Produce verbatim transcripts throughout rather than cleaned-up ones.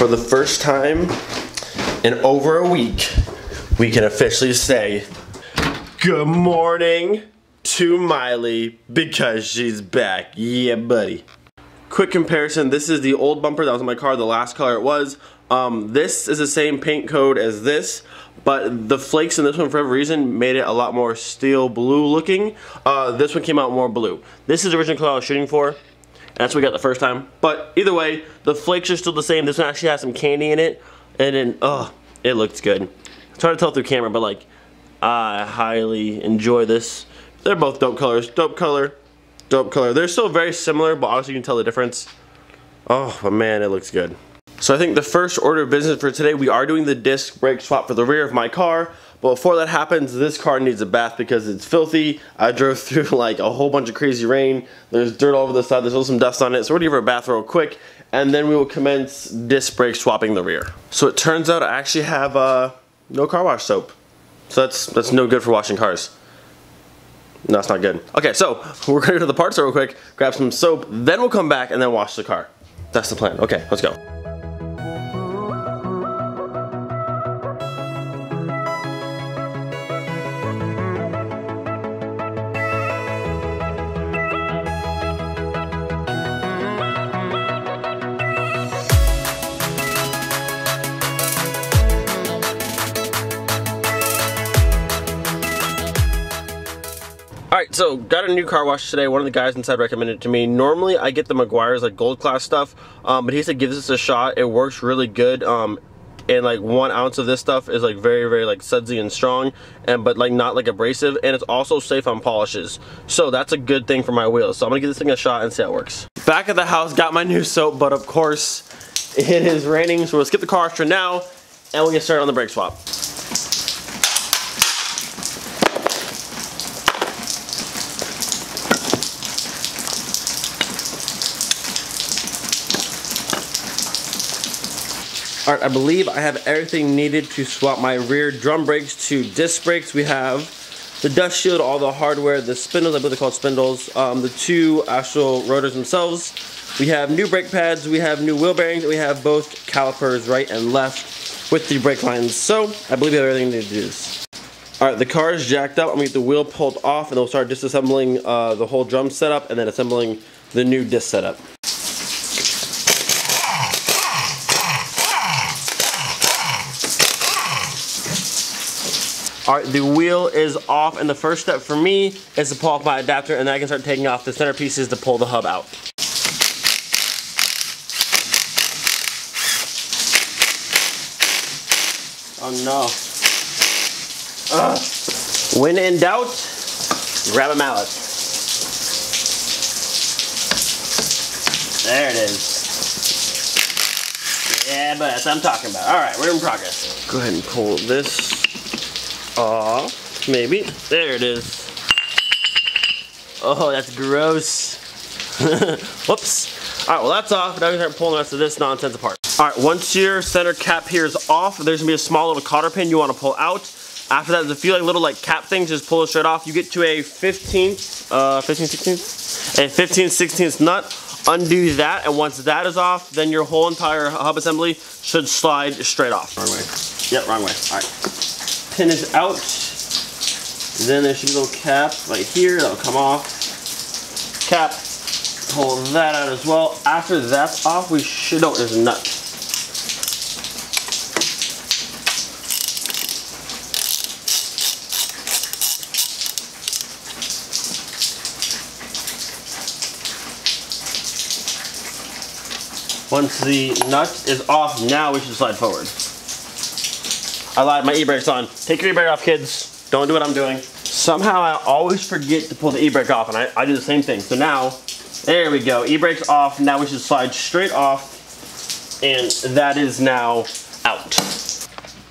for the first time in over a week, we can officially say good morning to Miley because she's back. Yeah, buddy. Quick comparison, this is the old bumper that was on my car, the last color it was. Um, this is the same paint code as this, but the flakes in this one, for every reason, made it a lot more steel blue looking. Uh, this one came out more blue. This is the original color I was shooting for. That's what we got the first time. But either way, the flakes are still the same. This one actually has some candy in it. And then, oh, it looks good. It's hard to tell through camera, but like, I highly enjoy this. They're both dope colors. Dope color, dope color. They're still very similar, but obviously you can tell the difference. Oh, but man, it looks good. So I think the first order of business for today, we are doing the disc brake swap for the rear of my car. But before that happens, this car needs a bath because it's filthy. I drove through like a whole bunch of crazy rain. There's dirt all over the side, there's still some dust on it. So we're gonna give her a bath real quick and then we will commence disc brake swapping the rear. So it turns out I actually have uh, no car wash soap. So that's, that's no good for washing cars. No, that's not good. Okay, so we're gonna go to the parts real quick, grab some soap, then we'll come back and then wash the car. That's the plan, okay, let's go. Alright, so got a new car wash today. One of the guys inside recommended it to me. Normally I get the Meguiar's like gold class stuff, um, but he said give this a shot. It works really good, um, and like one ounce of this stuff is like very very like sudsy and strong, and but like not like abrasive, and it's also safe on polishes. So that's a good thing for my wheels. So I'm gonna give this thing a shot and see how it works. Back at the house, got my new soap, but of course it is raining, so we'll skip the car wash for now and we'll get started on the brake swap. Alright, I believe I have everything needed to swap my rear drum brakes to disc brakes. We have the dust shield, all the hardware, the spindles, I believe they're called spindles, um, the two actual rotors themselves. We have new brake pads, we have new wheel bearings, and we have both calipers right and left with the brake lines. So, I believe we have everything needed to do this. Alright, the car is jacked up. I'm going to get the wheel pulled off and they'll start disassembling uh, the whole drum setup and then assembling the new disc setup. Alright, the wheel is off, and the first step for me is to pull off my adapter, and then I can start taking off the center pieces to pull the hub out. Oh no. Ugh. When in doubt, grab a mallet. There it is. Yeah, but that's what I'm talking about. Alright, we're in progress. Go ahead and pull this. Aw, maybe. There it is. Oh, that's gross. Whoops. Alright, well that's off. Now we can start pulling the rest of this nonsense apart. Alright, once your center cap here is off, there's going to be a small little cotter pin you want to pull out. After that, there's a few like, little like cap things. Just pull it straight off. You get to a fifteen, uh, fifteen sixteenth? A fifteen sixteenth nut. Undo that, and once that is off, then your whole entire hub assembly should slide straight off. Wrong way. Yep, wrong way. Alright. Pin is out, then there should be a little cap right here, that'll come off, cap, pull that out as well. After that's off, we should, oh, there's a nut. Once the nut is off, now we should slide forward. I lied, my e-brake's on. Take your e-brake off, kids. Don't do what I'm doing. Somehow I always forget to pull the e-brake off, and I, I do the same thing. So now, there we go. E-brake's off. Now we should slide straight off, and that is now out.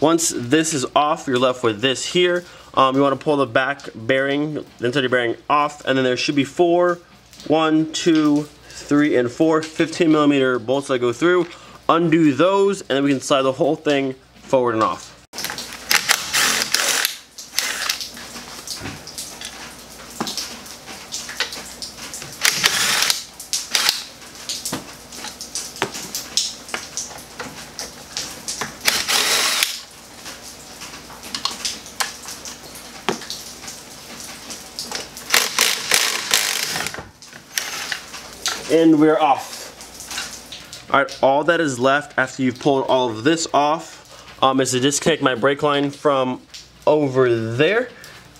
Once this is off, you're left with this here. Um, you want to pull the back bearing, the inside of your bearing off, and then there should be four, one, two, three, and four fifteen millimeter bolts that go through. Undo those, and then we can slide the whole thing forward and off. and we're off. All right, all that is left after you've pulled all of this off um, is to disconnect my brake line from over there,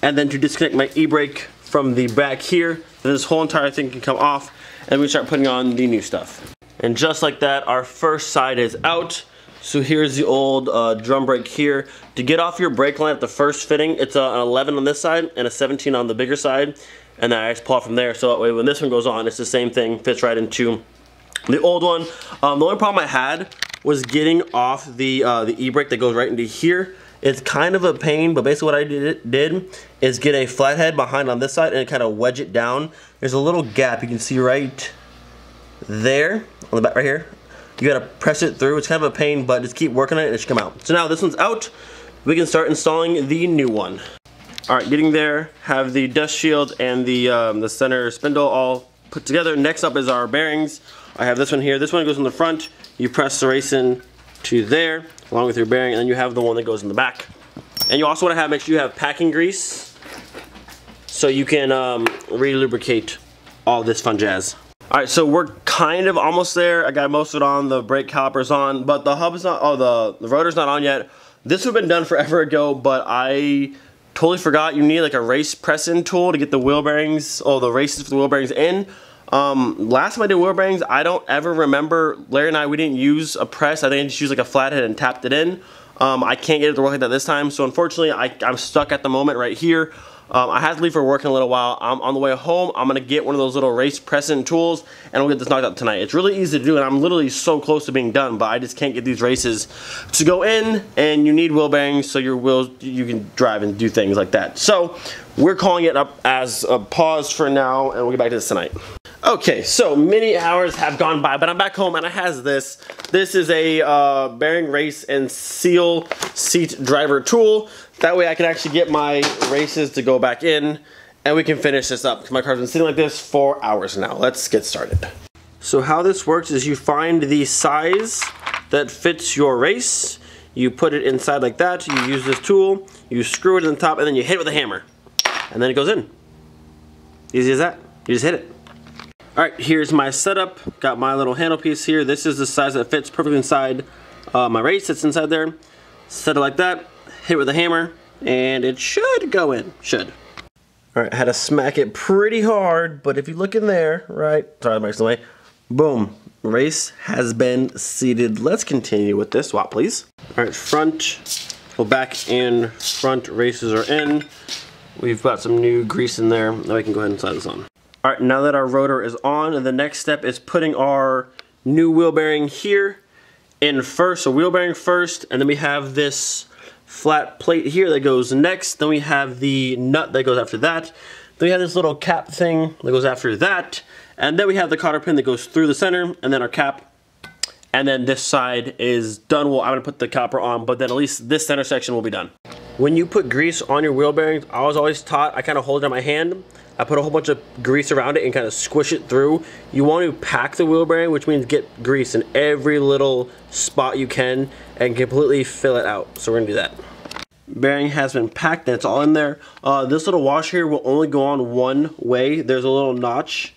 and then to disconnect my e-brake from the back here. Then this whole entire thing can come off, and we start putting on the new stuff. And just like that, our first side is out. So here's the old uh, drum brake here. To get off your brake line at the first fitting, it's uh, an eleven on this side and a seventeen on the bigger side. And then I just pull out from there, so that way when this one goes on, it's the same thing, fits right into the old one. Um, the only problem I had was getting off the uh, the e-brake that goes right into here. It's kind of a pain, but basically what I did, did is get a flathead behind on this side and kind of wedge it down. There's a little gap you can see right there, on the back right here. You gotta press it through. It's kind of a pain, but just keep working on it and it should come out. So now this one's out. We can start installing the new one. All right, getting there, have the dust shield and the, um, the center spindle all put together. Next up is our bearings. I have this one here. This one goes in the front. You press the race in to there, along with your bearing, and then you have the one that goes in the back. And you also want to have, make sure you have packing grease, so you can um, re-lubricate all this fun jazz. All right, so we're kind of almost there. I got most of it on, the brake caliper's on, but the hub's not, oh, the, the rotor's not on yet. This would have been done forever ago, but I totally forgot you need like a race press-in tool to get the wheel bearings, oh, the races for the wheel bearings in. Um, last time I did wheel bearings, I don't ever remember, Larry and I, we didn't use a press. I think I just used like a flathead and tapped it in. Um, I can't get it to work like that this time, so unfortunately I, I'm stuck at the moment right here. Um, I had to leave for work in a little while. I'm on the way home. I'm going to get one of those little race press-in tools, and we'll get this knocked out tonight. It's really easy to do, and I'm literally so close to being done, but I just can't get these races to go in, and you need wheel bearings so your wheels, you can drive and do things like that. So we're calling it up as a pause for now, and we'll get back to this tonight. Okay, so many hours have gone by, but I'm back home and I has this. This is a uh, bearing race and seal seat driver tool. That way I can actually get my races to go back in and we can finish this up, because my car's been sitting like this for hours now. Let's get started. So how this works is you find the size that fits your race. You put it inside like that. You use this tool. You screw it in the top and then you hit it with a hammer. And then it goes in. Easy as that. You just hit it. All right, here's my setup. Got my little handle piece here. This is the size that fits perfectly inside uh, my race. It's inside there. Set it like that, hit it with a hammer, and it should go in, should. All right, I had to smack it pretty hard, but if you look in there, right, sorry, the way. Boom, race has been seated. Let's continue with this swap, please. All right, front, well back in, front races are in. We've got some new grease in there. Now we can go ahead and slide this on. All right, now that our rotor is on, and the next step is putting our new wheel bearing here in first, so wheel bearing first, and then we have this flat plate here that goes next, then we have the nut that goes after that, then we have this little cap thing that goes after that, and then we have the cotter pin that goes through the center, and then our cap, and then this side is done. Well, I'm gonna put the copper on, but then at least this center section will be done. When you put grease on your wheel bearings, I was always taught, I kind of hold it in my hand, I put a whole bunch of grease around it and kind of squish it through. You want to pack the wheel bearing, which means get grease in every little spot you can and completely fill it out. So we're gonna do that. Bearing has been packed and it's all in there. Uh, this little washer here will only go on one way. There's a little notch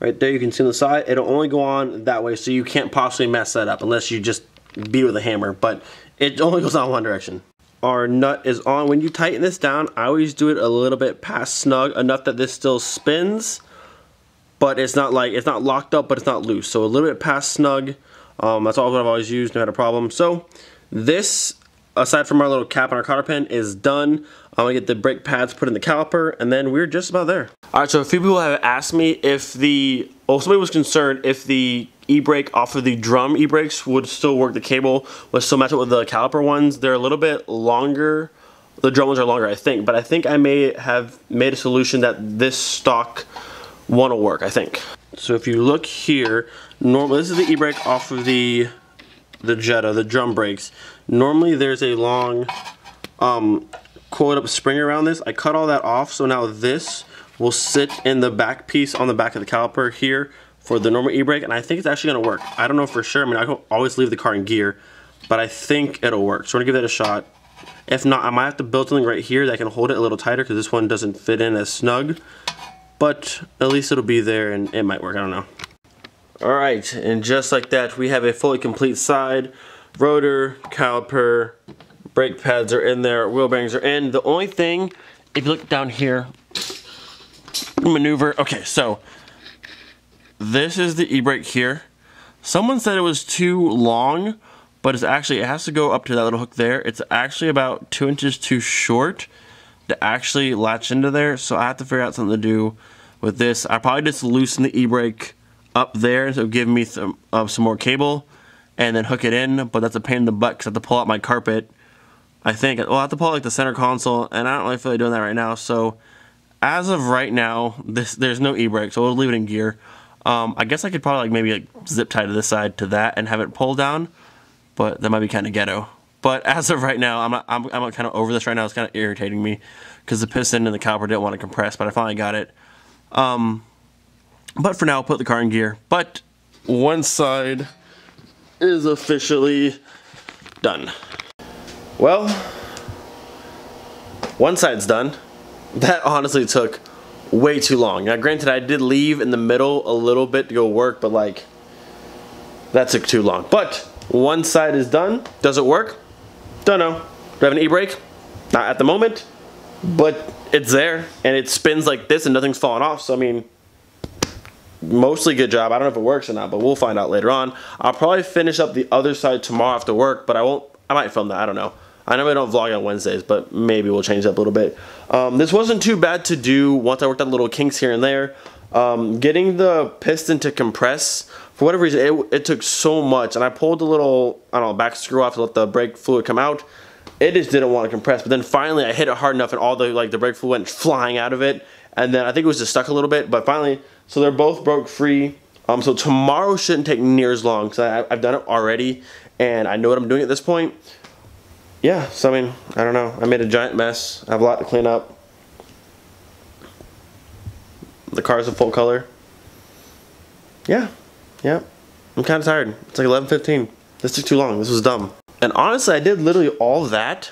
right there you can see on the side. It'll only go on that way, so you can't possibly mess that up unless you just beat it with a hammer, but it only goes on one direction. Our nut is on. When you tighten this down, I always do it a little bit past snug, enough that this still spins, but it's not like, it's not locked up, but it's not loose. So a little bit past snug. Um, that's all what I've always used, no had a problem. So this, aside from our little cap on our cotter pin, is done. I'm gonna get the brake pads put in the caliper, and then we're just about there. All right, so a few people have asked me if the, oh, somebody was concerned if the e-brake off of the drum e-brakes would still work, the cable would still match up with the caliper ones. They're a little bit longer, the drum ones are longer I think, but I think I may have made a solution that this stock one will work, I think. So if you look here, normally this is the e-brake off of the the Jetta, the drum brakes. Normally there's a long um, coiled up spring around this. I cut all that off, so now this will sit in the back piece on the back of the caliper here for the normal e-brake, and I think it's actually gonna work. I don't know for sure, I mean, I can always leave the car in gear, but I think it'll work, so I'm gonna give that a shot. If not, I might have to build something right here that can hold it a little tighter, because this one doesn't fit in as snug, but at least it'll be there and it might work, I don't know. Alright, and just like that, we have a fully complete side. Rotor, caliper, brake pads are in there, wheel bearings are in. The only thing, if you look down here, maneuver. Okay, so this is the e-brake here. Someone said it was too long, but it's actually, it has to go up to that little hook there. It's actually about two inches too short to actually latch into there, so I have to figure out something to do with this. I probably just loosen the e-brake up there, so it'll give me some, uh, some more cable, and then hook it in, but that's a pain in the butt because I have to pull out my carpet. I think, well, I have to pull out like the center console, and I don't really feel like doing that right now, so as of right now, this there's no e-brake, so we'll leave it in gear. Um, I guess I could probably like maybe like zip tie to this side to that and have it pull down, but that might be kind of ghetto. But as of right now, I'm not, I'm, I'm kind of over this right now. It's kind of irritating me because the piston and the caliper didn't want to compress, but I finally got it. Um, but for now, I'll put the car in gear. But one side is officially done. Well, one side's done. That honestly took way too long. Now granted, I did leave in the middle a little bit to go work, but like, that took too long. But one side is done. Does it work? Don't know. Do I have an e-brake? Not at the moment, but it's there, and it spins like this and nothing's falling off, so I mean, mostly good job. I don't know if it works or not, but we'll find out later on. I'll probably finish up the other side tomorrow after work, but I won't, I might film that, I don't know. I normally don't vlog on Wednesdays, but maybe we'll change up a little bit. Um, this wasn't too bad to do once I worked on little kinks here and there. Um, getting the piston to compress, for whatever reason, it, it took so much, and I pulled the little, I don't know, back screw off to let the brake fluid come out. It just didn't want to compress, but then finally I hit it hard enough and all the, like, the brake fluid went flying out of it, and then I think it was just stuck a little bit, but finally, so they're both broke free. Um, so tomorrow shouldn't take near as long, because I've done it already, and I know what I'm doing at this point. Yeah, so I mean, I don't know. I made a giant mess. I have a lot to clean up. The car's in full color. Yeah. Yep. Yeah. I'm kind of tired. It's like eleven fifteen. This took too long. This was dumb. And honestly, I did literally all that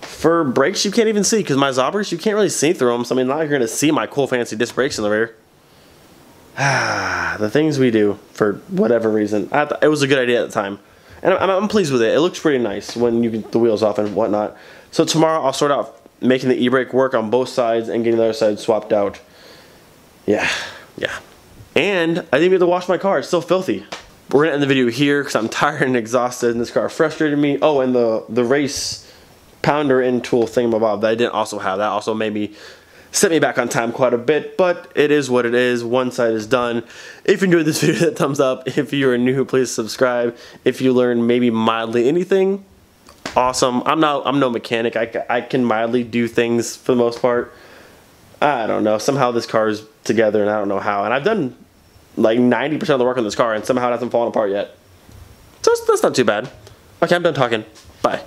for brakes you can't even see, because my Zobbers, you can't really see through them. So I mean, now you're going to see my cool fancy disc brakes in the rear. Ah, the things we do for whatever reason. I thought it was a good idea at the time, and I'm, I'm pleased with it. It looks pretty nice when you get the wheels off and whatnot. So tomorrow I'll sort out making the e-brake work on both sides and getting the other side swapped out. Yeah, yeah. And I didn't get to wash my car. It's still filthy. We're gonna end the video here because I'm tired and exhausted, and this car frustrated me. Oh, and the the race pounder end tool thingamabob that I didn't also have. That also made me set me back on time quite a bit, but it is what it is. One side is done. If you enjoyed this video, that thumbs up. If you are new, please subscribe. If you learned maybe mildly anything, awesome. I'm not. I'm no mechanic. I, I can mildly do things for the most part. I don't know. Somehow this car is together, and I don't know how. And I've done like ninety percent of the work on this car, and somehow it hasn't fallen apart yet. So that's not too bad. Okay, I'm done talking. Bye.